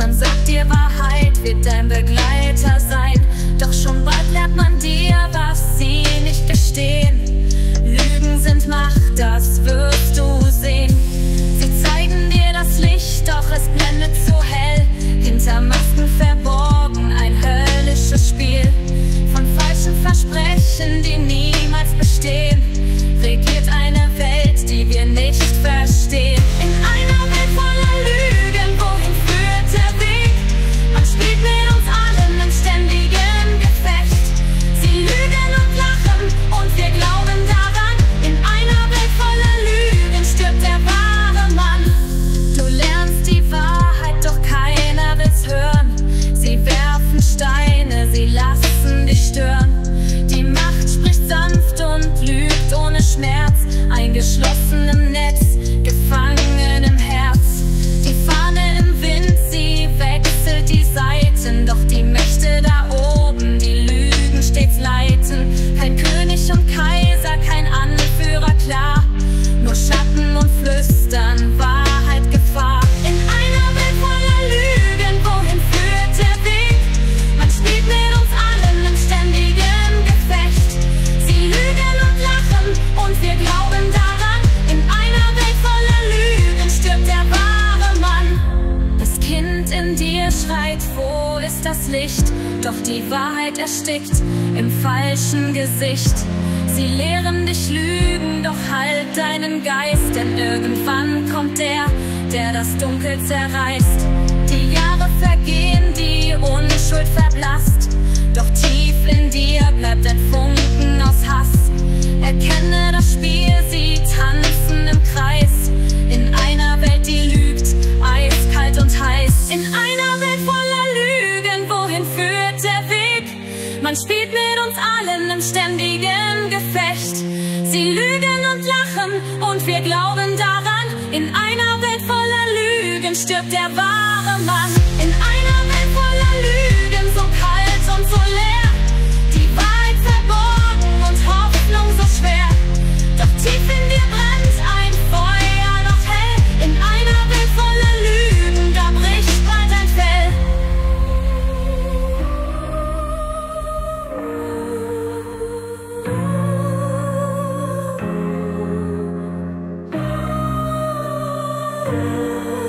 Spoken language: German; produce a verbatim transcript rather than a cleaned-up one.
Man sagt dir, Wahrheit wird dein Begleiter sein. Doch schon bald lernt man dir, was sie nicht gestehen. Lügen sind Macht, das wirst du sehen. Sie zeigen dir das Licht, doch es blendet so hell. Hinter Masken verborgen, ein höllisches Spiel. Von falschen Versprechen, die niemals bestehen, regiert eine Welt, die wir nicht verstehen. In einer Welt voller Lügen, wohin führt der Weg? Man spielt mit uns allen im ständigen Gefecht. Sie lügen und lachen und wir glauben daran. In einer Welt voller Lügen stirbt der wahre Mann. Du lernst die Wahrheit, doch keiner will's hören. Sie werfen Steine, sie lassen dich stören. Die Macht spricht sanft und lügt ohne Schmerz. Eingeschlossen im Netz, gefangen im Herz. Die Fahne im Wind, sie wechselt die Seiten. Doch die Mächte da oben, die Lügen stets leiten. Kein König und Kaiser, kein Anführer klar. Nur Schatten und Flüstern, Wahrheit, Gefahr. In einer Welt voller Lügen, wohin führt der Weg? Man spielt mit uns allen im ständigen Gefecht. Sie lügen und lachen und wir glauben daran. In einer Welt voller Lügen stirbt der wahre Mann. Das Kind in dir schreit, wo ist das Licht? Doch die Wahrheit erstickt im falschen Gesicht. Sie lehren dich lügen, doch halt deinen Geist, denn irgendwann kommt der, der das Dunkel zerreißt. Die Jahre vergehen, die Unschuld verblasst, doch tief in dir bleibt ein Funken aus Hass. Erkenne das Spiel, sie tanzen im Kreis, in einer Welt, die lügt, eiskalt und heiß. In einer Welt voller Lügen, wohin führt der Weg? Man spielt mit uns allen im ständigen Gefecht. Sie lügen und lachen und wir glauben daran. In einer Welt voller Lügen stirbt der wahre Mann. In einer Welt voller Lügen, so kalt und so leer. Die Wahrheit verborgen und Hoffnung so schwer. Doch tief in dir brennt ein Feuer noch hell. In einer Welt voller Lügen, da bricht bald ein Fell. Oh,